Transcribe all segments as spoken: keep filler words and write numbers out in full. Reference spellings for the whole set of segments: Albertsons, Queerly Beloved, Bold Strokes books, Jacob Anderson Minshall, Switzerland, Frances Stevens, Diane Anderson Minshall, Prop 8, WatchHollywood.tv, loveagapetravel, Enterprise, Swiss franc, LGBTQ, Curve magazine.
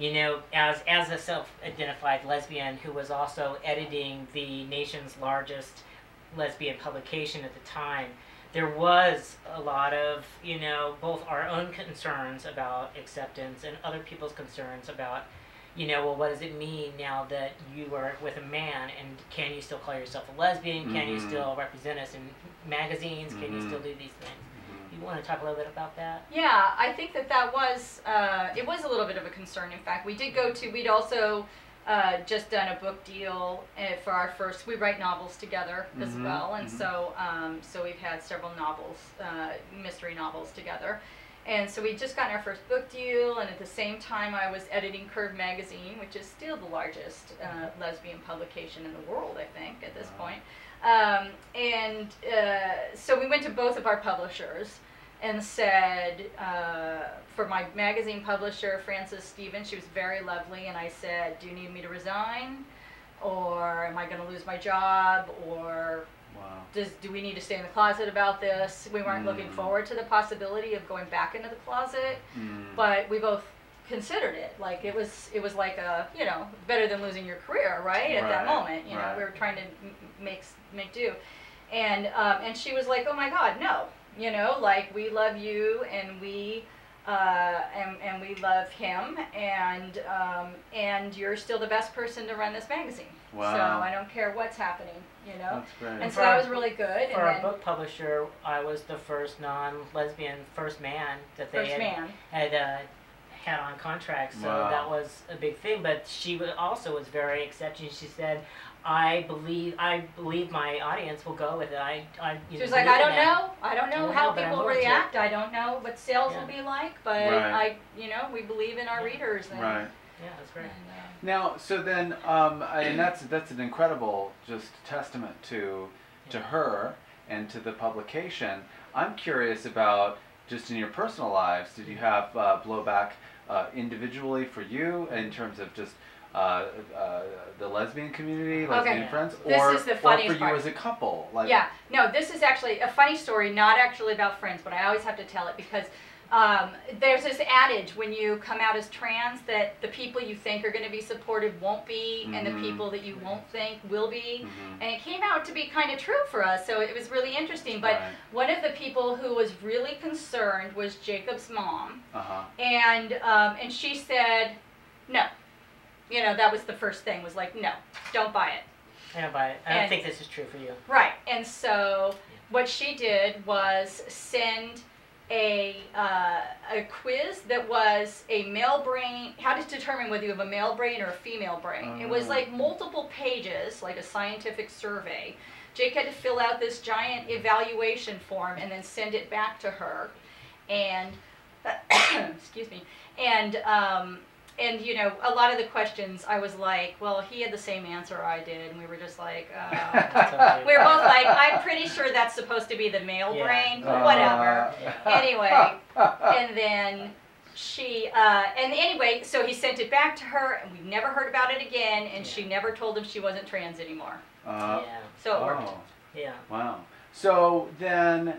you know, as, as a self-identified lesbian who was also editing the nation's largest lesbian publication at the time, there was a lot of, you know, both our own concerns about acceptance and other people's concerns about, you know, well, what does it mean now that you are with a man, and can you still call yourself a lesbian? Mm-hmm. Can you still represent us in magazines? Mm-hmm. Can you still do these things? You want to talk a little bit about that? Yeah, I think that that was, uh, it was a little bit of a concern, in fact. We did go to, we'd also uh, just done a book deal for our first, we write novels together mm-hmm. as well, and mm-hmm. so um, so we've had several novels, uh, mystery novels together. And so we just got our first book deal, and at the same time I was editing Curve magazine, which is still the largest uh, lesbian publication in the world, I think, at this wow. point. Um, and uh, so we went to both of our publishers and said, uh, for my magazine publisher, Frances Stevens, she was very lovely, and I said, do you need me to resign, or am I going to lose my job, or wow. does, do we need to stay in the closet about this? We weren't mm. looking forward to the possibility of going back into the closet, mm. but we both considered it. Like, it was, it was like a, you know, better than losing your career, right? At right. that moment, you right. know, we were trying to make, make do. And, um, and she was like, oh my God, no. You know, like, we love you, and we, uh, and, and we love him, and, um, and you're still the best person to run this magazine. Wow. So I don't care what's happening, you know? That's great. And so that was really good. For our book publisher, I was the first non-lesbian, first man that they had, had, uh, had on contract, so wow. that was a big thing. But she was also was very accepting. She said, I believe I believe my audience will go with it. I, I, she was like, I don't know. I don't know how people will react. I don't know what sales yeah. will be like, but right. I, you know, we believe in our yeah. readers. And, right. Yeah, that's great. And, uh, now, so then, um, and that's that's an incredible just testament to to yeah. her and to the publication. I'm curious about just in your personal lives. Did you have uh, blowback uh, individually for you in terms of just Uh, uh, the lesbian community, lesbian okay. friends, or, this is the funniest or for part. You as a couple. Like, yeah, no, this is actually a funny story, not actually about friends, but I always have to tell it because um, there's this adage when you come out as trans that the people you think are going to be supportive won't be, mm-hmm. and the people that you won't think will be, mm-hmm. and it came out to be kind of true for us, so it was really interesting, but right. one of the people who was really concerned was Jacob's mom, uh-huh. and, um, and she said, no. You know, that was the first thing, was like, no, don't buy it. I don't buy it. I don't and, think this is true for you. Right. And so yeah. what she did was send a, uh, a quiz that was a male brain, how to determine whether you have a male brain or a female brain. Oh. It was like multiple pages, like a scientific survey. Jake had to fill out this giant evaluation form and then send it back to her. And, excuse me, and... Um, And, you know, a lot of the questions, I was like, well, he had the same answer I did, and we were just like, uh, we were both like, I'm pretty sure that's supposed to be the male yeah. brain, but whatever. Uh, anyway, and then she, uh, and anyway, so he sent it back to her, and we never heard about it again, and yeah. she never told him she wasn't trans anymore. Uh, yeah. So it oh. worked. Yeah. Wow. So then...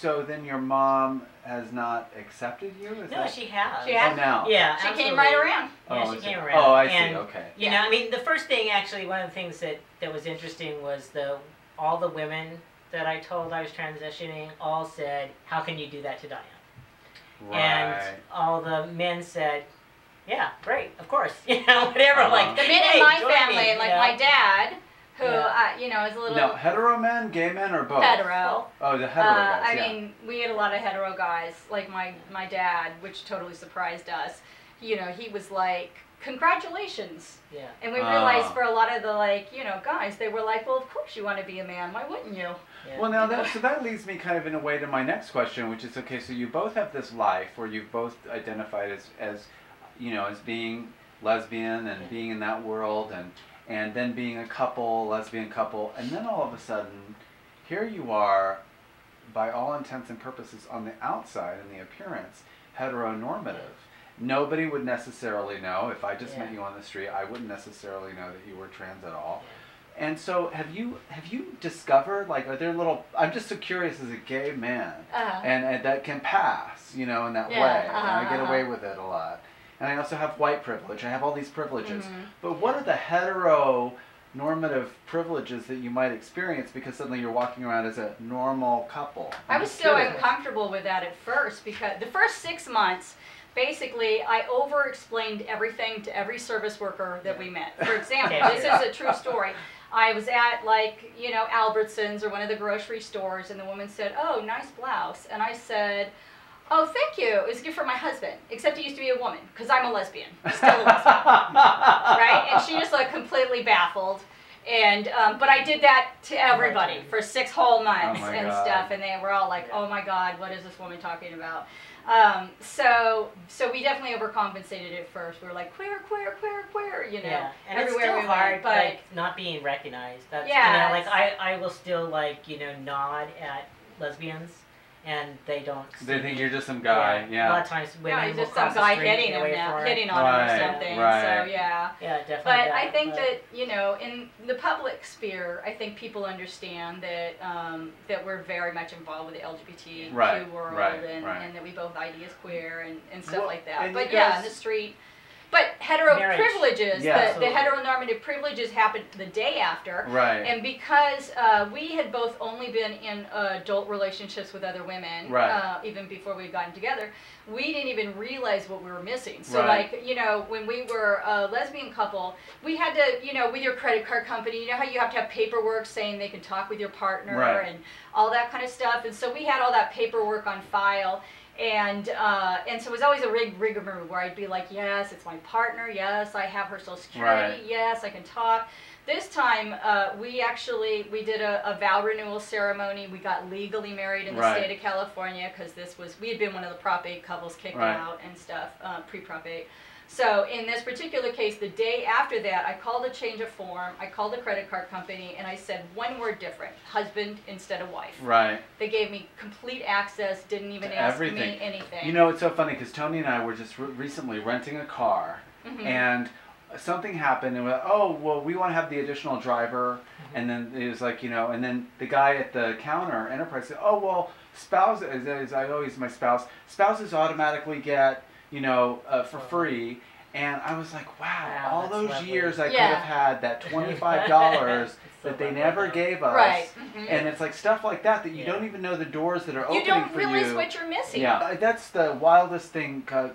So then your mom has not accepted you? Is no, that... she has. She has. Oh, now. Yeah, she absolutely. Came right around. Oh, yeah, she came it? Around. Oh, I and, see. Okay. You yeah. know, I mean, the first thing, actually, one of the things that, that was interesting was the all the women that I told I was transitioning all said, how can you do that to Diane? Right. And all the men said, yeah, great, of course. You know, whatever. Uh-huh. Like, the men hey, in my family, me, like you know? My dad... Who, yeah. uh, you know, is a little... No, hetero men, gay men, or both? Hetero. Oh, the hetero uh, guys, I yeah. mean, we had a lot of hetero guys, like my, my dad, which totally surprised us. You know, he was like, congratulations. Yeah. And we realized uh. for a lot of the, like, you know, guys, they were like, well, of course you want to be a man. Why wouldn't you? Yeah. Well, now, that, so that leads me kind of in a way to my next question, which is, okay, so you both have this life where you've both identified as, as you know, as being lesbian and yeah. being in that world and... and then being a couple, lesbian couple, and then all of a sudden, here you are, by all intents and purposes, on the outside, in the appearance, heteronormative. Nobody would necessarily know, if I just yeah. met you on the street, I wouldn't necessarily know that you were trans at all. Yeah. And so, have you have you discovered, like, are there little, I'm just so curious as a gay man, uh-huh. and, and that can pass, you know, in that yeah, way, uh-huh, and I get uh-huh. away with it a lot. and I also have white privilege. I have all these privileges. Mm-hmm. But what are the heteronormative privileges that you might experience because suddenly you're walking around as a normal couple? I was so uncomfortable with that at first, because the first six months, basically, I over-explained everything to every service worker that we met. For example, this is a true story. I was at, like, you know, Albertsons or one of the grocery stores, and the woman said, "Oh, nice blouse." And I said, "Oh, thank you. It was a gift for my husband, except he used to be a woman, because I'm a lesbian. I'm still a lesbian." Right? And she just looked completely baffled. And um, but I did that to everybody for six whole months oh and God. stuff, and they were all like, "Oh my God, what is this woman talking about?" Um, so, so we definitely overcompensated at first. We were like queer, queer, queer, queer, you know. Yeah. And everywhere it's still we hard, went, but like, not being recognized. That's, yeah, you know, like I, I will still like you know nod at lesbians, and they don't. They see think me. You're just some guy. Yeah. yeah. A lot of times women no, will just cross some guy the street hitting them now, hitting on right, them or something. Right. So yeah. Yeah, definitely. But that, I think but... that you know, in the public sphere, I think people understand that um, that we're very much involved with the L G B T Q right, world, right, and, right. and that we both I D as queer and, and stuff well, like that. But yeah, in the street. But hetero marriage. privileges, yeah, the, the heteronormative privileges happened the day after. Right. And because uh, we had both only been in uh, adult relationships with other women, right. uh, even before we had gotten together, we didn't even realize what we were missing. So, right. like, you know, when we were a lesbian couple, we had to, you know, with your credit card company, you know how you have to have paperwork saying they can talk with your partner right. and all that kind of stuff. And so we had all that paperwork on file. And uh, and so it was always a rig rigmarole where I'd be like, yes, it's my partner. Yes, I have her social security. Right. Yes, I can talk. This time, uh, we actually, we did a, a vow renewal ceremony. We got legally married in the right. state of California because this was, we had been one of the Prop eight couples kicked right. out and stuff, uh, pre-Prop eight. So in this particular case, the day after that, I called a change of form, I called the credit card company, and I said one word different, husband instead of wife. Right. They gave me complete access, didn't even ask everything. me anything. You know, it's so funny, because Tony and I were just re recently renting a car, mm-hmm. and something happened, and we were, oh, well, we want to have the additional driver, mm-hmm. and then it was like, you know, and then the guy at the counter, Enterprise, said, oh, well, spouse, as I always my spouse, spouses automatically get... you know, uh, for free, and I was like, wow, wow all those lovely. years I yeah. could have had that twenty-five dollars so that they never that. gave us, right. mm-hmm. and it's like stuff like that that you yeah. don't even know the doors that are opening for you. You don't realize you. what you're missing. Yeah, that's the wildest thing, 'cause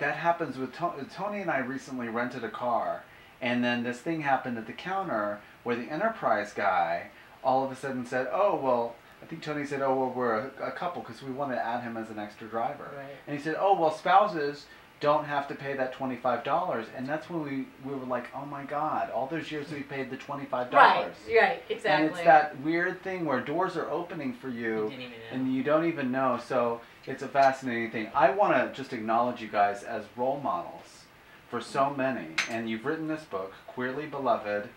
that happens with Tony. Tony and I recently rented a car, and then this thing happened at the counter where the Enterprise guy all of a sudden said, oh, well, I think Tony said, oh, well, we're a, a couple because we want to add him as an extra driver. Right. And he said, oh, well, spouses don't have to pay that twenty-five dollars. And that's when we, we were like, oh, my God, all those years we paid the twenty-five dollars. Right, right, exactly. And it's that weird thing where doors are opening for you, you didn't even know. and you don't even know. So it's a fascinating thing. I want to just acknowledge you guys as role models for so many. And you've written this book, Queerly Beloved,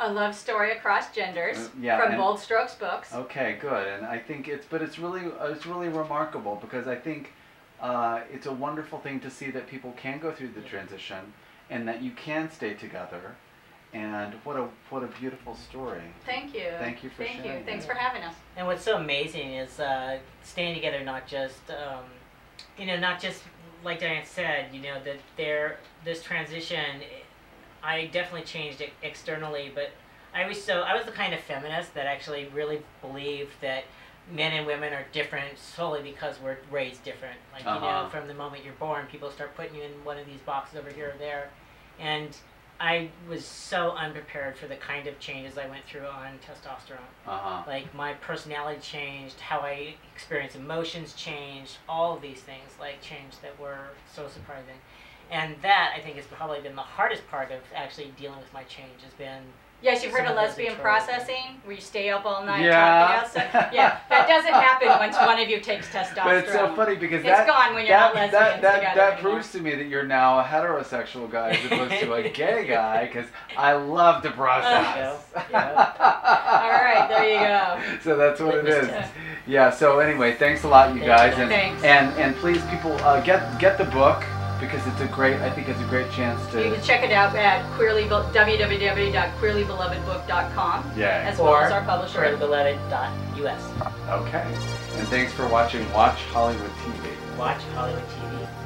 A Love Story Across Genders, uh, yeah, from and, Bold Strokes Books. Okay, good. And I think it's, but it's really, it's really remarkable, because I think uh, it's a wonderful thing to see that people can go through the transition and that you can stay together. And what a, what a beautiful story. Thank you. Thank you for Thank sharing. Thank you. Thanks it. for having us. And what's so amazing is uh, staying together, not just, um, you know, not just like Diane said, you know, that there, this transition, I definitely changed it externally, but I was so I was the kind of feminist that actually really believed that men and women are different solely because we're raised different. Like uh-huh. you know, from the moment you're born, people start putting you in one of these boxes over here or there, and I was so unprepared for the kind of changes I went through on testosterone. Uh-huh. Like my personality changed, how I experienced emotions changed, all of these things like changed that were so surprising. And that, I think, has probably been the hardest part of actually dealing with my change, has been... Yes, you've heard of lesbian processing, where you stay up all night yeah. talking outside. Yeah, that doesn't happen once one of you takes testosterone. But it's so funny, because that... It's gone when you're that, not lesbians that, that, together That anymore. proves to me that you're now a heterosexual guy as opposed to a gay guy, because I love to process. Uh, yeah. Yeah. All right, there you go. So that's what it is. Yeah, so anyway, thanks a lot, you guys. And, thanks. And, and please, people, uh, get, get the book. Because it's a great, I think it's a great chance to... You can check it out at w w w dot queerly beloved book dot com, yeah, as well as our publisher, queerly beloved dot U S. Okay. And thanks for watching Watch Hollywood T V. Watch Hollywood T V.